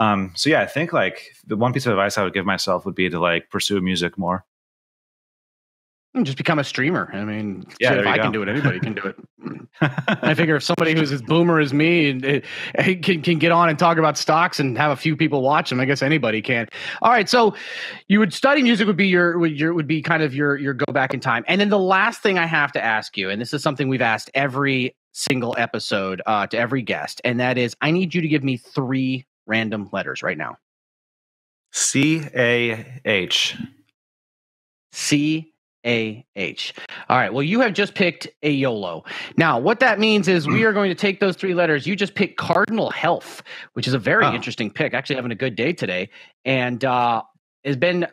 Um, so yeah, I think like the one piece of advice I would give myself would be to like pursue music more. And just become a streamer. I mean, yeah, if I go. can do it, anybody can do it. I figure if somebody who's as boomer as me and, and, and can, can get on and talk about stocks and have a few people watch them, I guess anybody can. All right. So you would study music would be your, would your, would be kind of your, your go back in time. And then the last thing I have to ask you, and this is something we've asked every single episode, uh, to every guest. And that is, I need you to give me three random letters right now. C A H. C A H. All right. Well, you have just picked A YOLO. Now, what that means is we are going to take those three letters. You just picked Cardinal Health, which is a very oh. interesting pick. Actually having a good day today. And uh, has been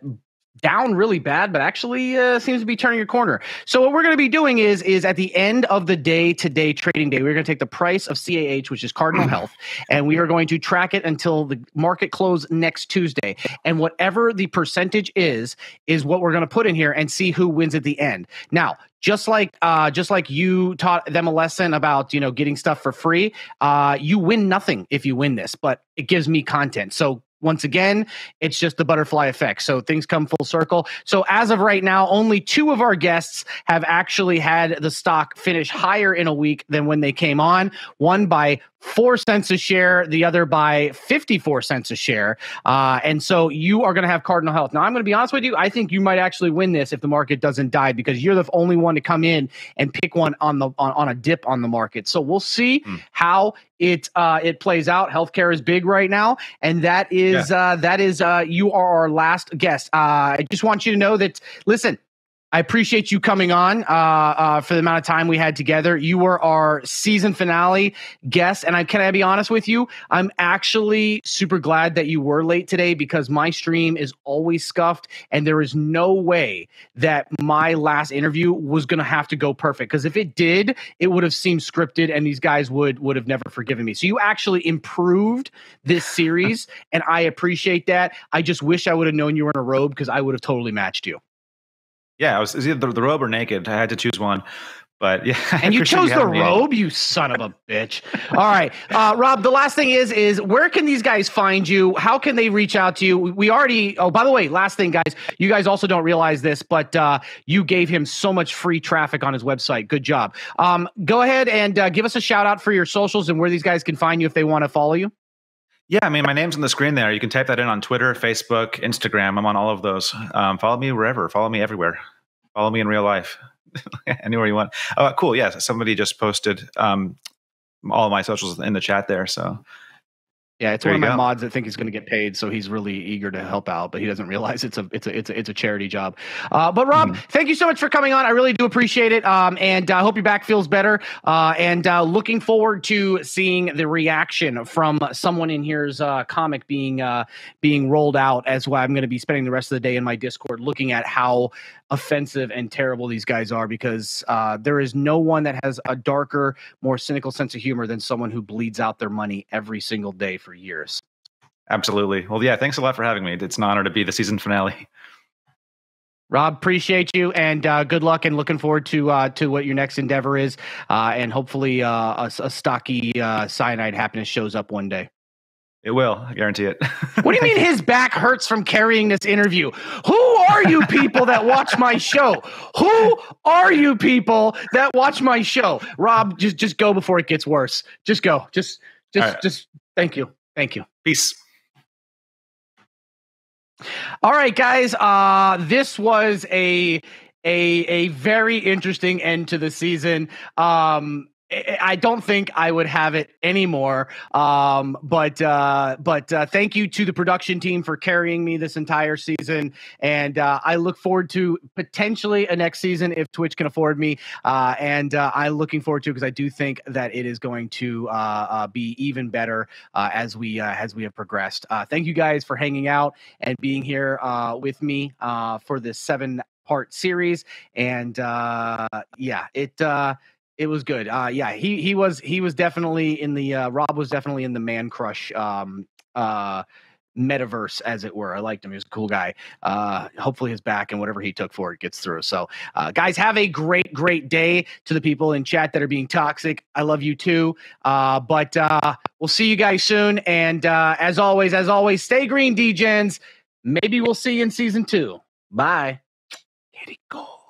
down really bad, but actually uh, seems to be turning a corner. So what we're going to be doing is, is at the end of the day today, trading day, we're going to take the price of C A H, which is Cardinal Health, and we are going to track it until the market close next Tuesday. And whatever the percentage is, is what we're going to put in here and see who wins at the end. Now, Just like uh, just like you taught them a lesson about, you know, getting stuff for free, uh, you win nothing if you win this, but it gives me content. So once again, it's just the butterfly effect. So things come full circle. So as of right now, only two of our guests have actually had the stock finish higher in a week than when they came on, one by four cents a share, the other by fifty-four cents a share. Uh, and so you are going to have Cardinal Health. Now, I'm going to be honest with you. I think you might actually win this if the market doesn't die, because you're the only one to come in and pick one on the on, on a dip on the market. So we'll see mm. how it uh, it plays out. Healthcare is big right now. And that is, yeah. uh, that is uh, you are our last guest. Uh, I just want you to know that, listen, I appreciate you coming on uh, uh, for the amount of time we had together. You were our season finale guest, and I can I be honest with you? I'm actually super glad that you were late today, because my stream is always scuffed, and there is no way that my last interview was going to have to go perfect, because if it did, it would have seemed scripted, and these guys would would have never forgiven me. So you actually improved this series, and I appreciate that. I just wish I would have known you were in a robe, because I would have totally matched you. Yeah, I was, it was either the robe or naked. I had to choose one, but yeah. And you chose the robe, you son of a bitch. All right, uh, Rob. The last thing is, is where can these guys find you? How can they reach out to you? We already. Oh, by the way, last thing, guys. You guys also don't realize this, but uh, you gave him so much free traffic on his website. Good job. Um, go ahead and uh, give us a shout out for your socials and where these guys can find you if they want to follow you. Yeah, I mean, my name's on the screen there. You can type that in on Twitter, Facebook, Instagram. I'm on all of those. Um, follow me wherever. Follow me everywhere. Follow me in real life. Anywhere you want. Oh, cool. Yeah, somebody just posted um, all of my socials in the chat there. So, yeah, it's there one of my go. mods that think he's going to get paid, so he's really eager to help out, but he doesn't realize it's a it's a it's a, it's a charity job. Uh, but Rob, mm-hmm. thank you so much for coming on. I really do appreciate it, um, and I uh, hope your back feels better. Uh, and uh, looking forward to seeing the reaction from someone in here's uh, comic being uh, being rolled out. As why I'm going to be spending the rest of the day in my Discord looking at how offensive and terrible these guys are, because uh, there is no one that has a darker, more cynical sense of humor than someone who bleeds out their money every single day for years. Absolutely. Well, yeah, thanks a lot for having me. It's an honor to be the season finale. Rob, appreciate you, and uh, good luck, and looking forward to uh, to what your next endeavor is, uh, and hopefully uh, a, a stocky uh, Cyanide Happiness shows up one day. It will. I guarantee it. What do you mean his back hurts from carrying this interview? Who are you people that watch my show? Who are you people that watch my show? Rob, just just go before it gets worse. Just go. Just just right. just thank you. Thank you. Peace. All right, guys. Uh this was a a a very interesting end to the season. Um I don't think I would have it anymore, um, but uh, but uh, thank you to the production team for carrying me this entire season, and uh, I look forward to potentially a next season if Twitch can afford me, uh, and uh, I'm looking forward to it, because I do think that it is going to uh, uh, be even better uh, as we uh, as we have progressed. Uh, thank you guys for hanging out and being here uh, with me uh, for this seven-part series, and uh, yeah, it. Uh, It was good. Uh, yeah, he he was he was definitely in the uh, Rob was definitely in the man crush um, uh, metaverse, as it were. I liked him. He was a cool guy. Uh, hopefully his back and whatever he took for it gets through. So uh, guys, have a great, great day. To the people in chat that are being toxic, I love you too. Uh, but uh, we'll see you guys soon. And uh, as always, as always, stay green, D-Gens. Maybe we'll see you in season two. Bye. Here it goes.